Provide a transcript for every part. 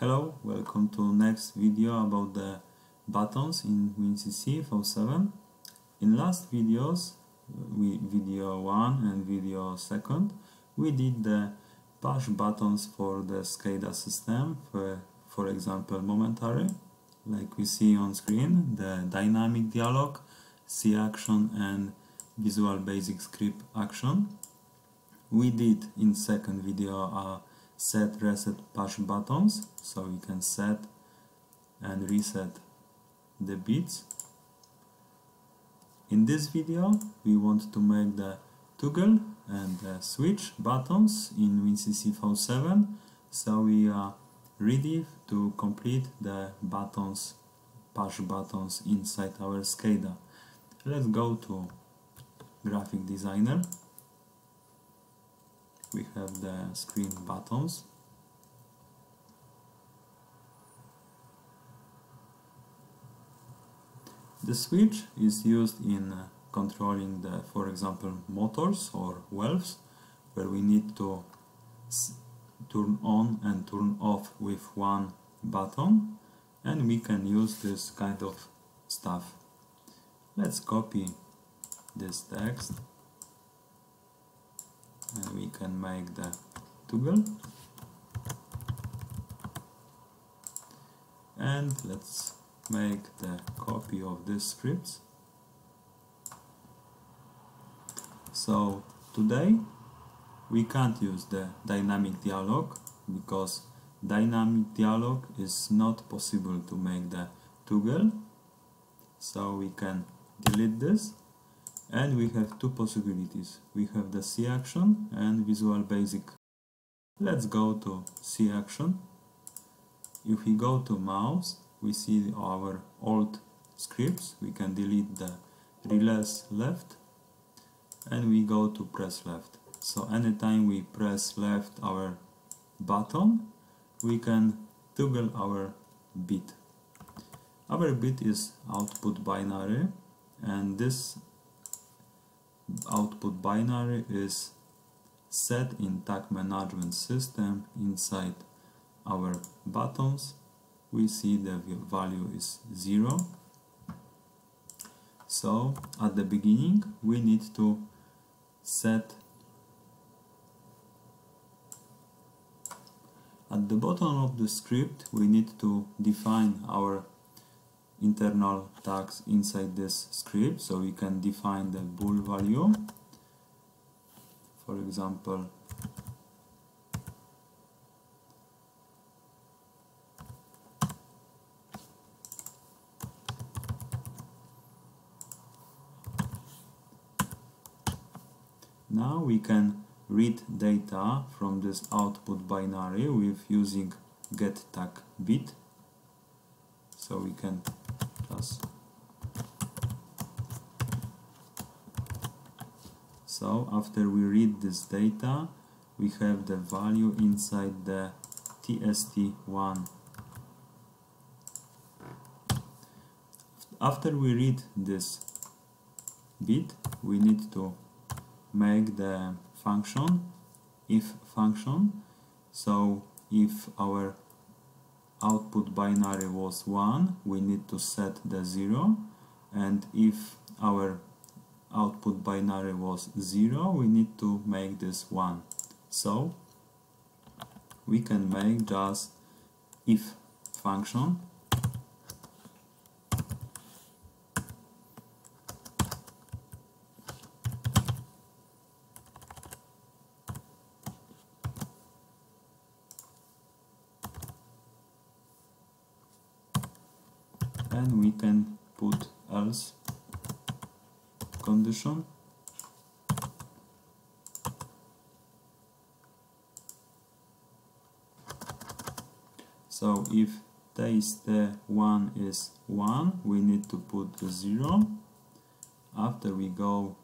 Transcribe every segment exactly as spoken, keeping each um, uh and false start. Hello, welcome to next video about the buttons in WinCC four point seven. In last videos, we, video one and video two, we did the push buttons for the SCADA system, for, for example momentary, like we see on screen, the dynamic dialog, C action and Visual Basic Script action. We did in second video a uh, set reset push buttons, so we can set and reset the bits. In this video we want to make the toggle and the switch buttons in WinCC four point seven, so we are ready to complete the buttons, push buttons inside our SCADA. Let's go to graphic designer. We have the screen buttons. The switch is used in controlling the, for example, motors or valves, where we need to turn on and turn off with one button, and we can use this kind of stuff. Let's copy this text. And we can make the toggle, and let's make the copy of this script. So today we can't use the dynamic dialog, because dynamic dialog is not possible to make the toggle, so we can delete this. And we have two possibilities. We have the C action and Visual Basic. Let's go to C action. If we go to mouse, we see our old scripts. We can delete the release left, and we go to press left. So anytime we press left our button, we can toggle our bit. Our bit is output binary, and this output binary is set in tag management system. Inside our buttons we see the value is zero, so at the beginning we need to set at the bottom of the script. We need to define our internal tags inside this script, so we can define the bool value, for example now we can read data from this output binary with using get tag bit, so we can plus. So after we read this data, we have the value inside the T S T one. After we read this bit, we need to make the function, if function. So if our output binary was one, we need to set the zero, and if our output binary was zero, we need to make this one. So we can make just if function, and we can put else condition, so if T S T one is one, we need to put the zero. After we go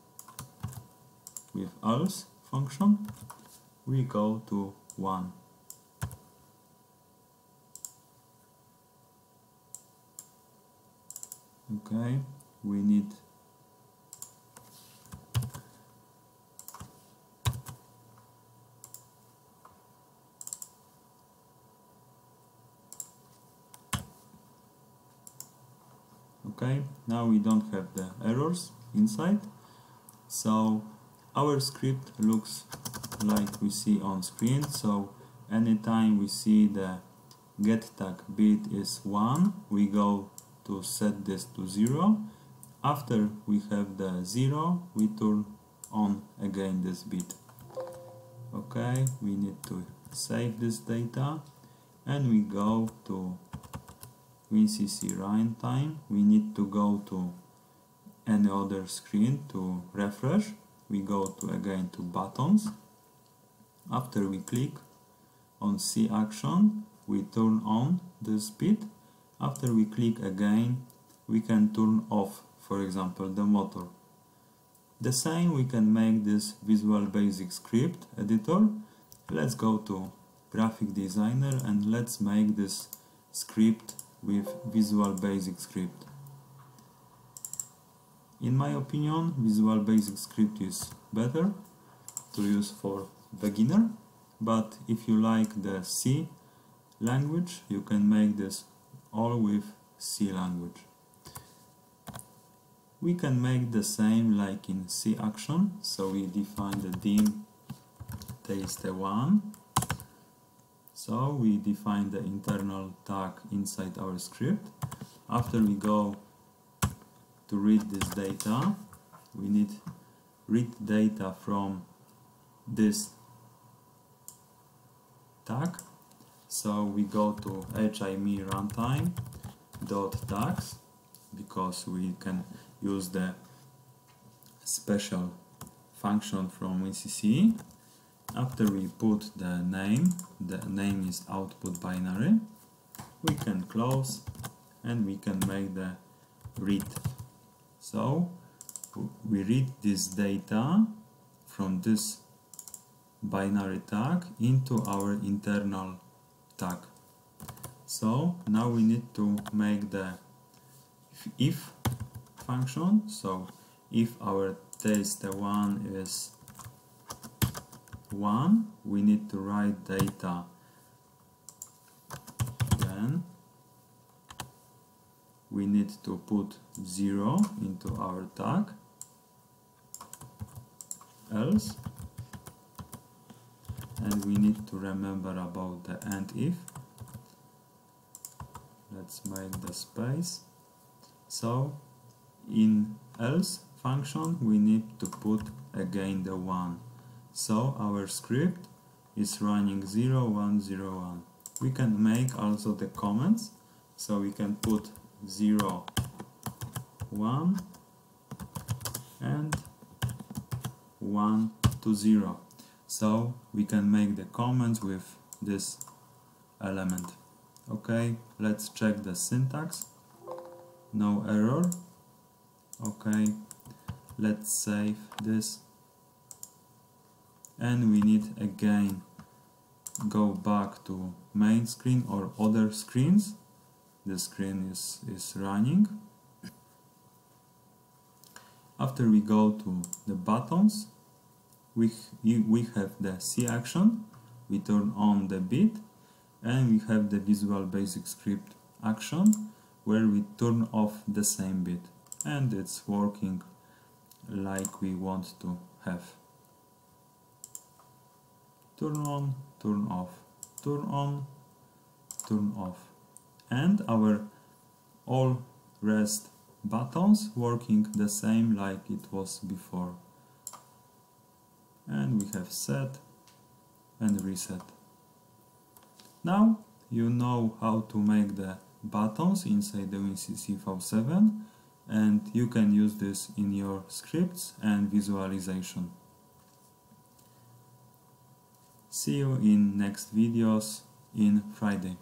with else function, we go to one. Okay, we need Okay, now we don't have the errors inside, so our script looks like we see on screen. So anytime we see the get tag bit is one, we go to set this to zero. After we have the zero, we turn on again this bit. Okay, we need to save this data, and we go to WinCC runtime. We need to go to any other screen to refresh. We go to again to buttons. After we click on C action, we turn on the speed. After we click again, we can turn off, for example, the motor. The same we can make this Visual Basic Script editor. Let's go to Graphic Designer and let's make this script with Visual Basic Script. In my opinion, Visual Basic Script is better to use for beginner, but if you like the C language, you can make this all with C language. We can make the same like in C action, so we define the dim taste one. So we define the internal tag inside our script. After we go to read this data, we need read data from this tag. So we go to H I M E runtime dot tags, because we can use the special function from WinCC. After we put the name, the name is output binary, we can close and we can make the read. So we read this data from this binary tag into our internal tag. So now we need to make the if function. So if our taste one is one, we need to write data then. We need to put zero into our tag, else, and we need to remember about the and if. Let's make the space. So in else function we need to put again the one. So our script is running zero one zero one. We can make also the comments, so we can put zero one and one to zero. So we can make the comments with this element. Okay, let's check the syntax. No error. Okay, let's save this. And we need again go back to main screen or other screens. The screen is, is running. After we go to the buttons, we, we have the C action, we turn on the bit, and we have the Visual Basic Script action where we turn off the same bit, and it's working like we want to have. Turn on, turn off, turn on, turn off. And our all rest buttons working the same like it was before. And we have set and reset. Now you know how to make the buttons inside the WinCC V seven, and you can use this in your scripts and visualization. See you in next videos in Friday.